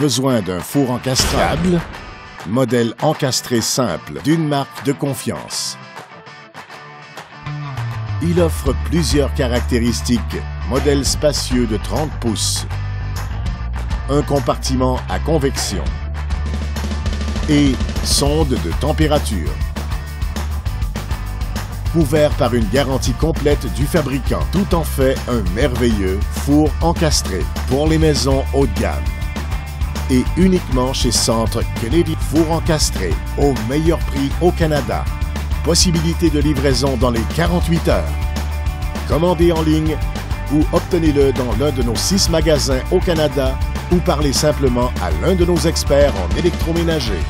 besoin d'un four encastrable, modèle encastré simple d'une marque de confiance. Il offre plusieurs caractéristiques, modèle spacieux de 30 pouces, un compartiment à convection et sonde de température. Couvert par une garantie complète du fabricant, tout en fait un merveilleux four encastré pour les maisons haut de gamme. Et uniquement chez Centre Kennedy, four encastré au meilleur prix au Canada. Possibilité de livraison dans les 48 heures. Commandez en ligne ou obtenez-le dans l'un de nos 6 magasins au Canada ou parlez simplement à l'un de nos experts en électroménager.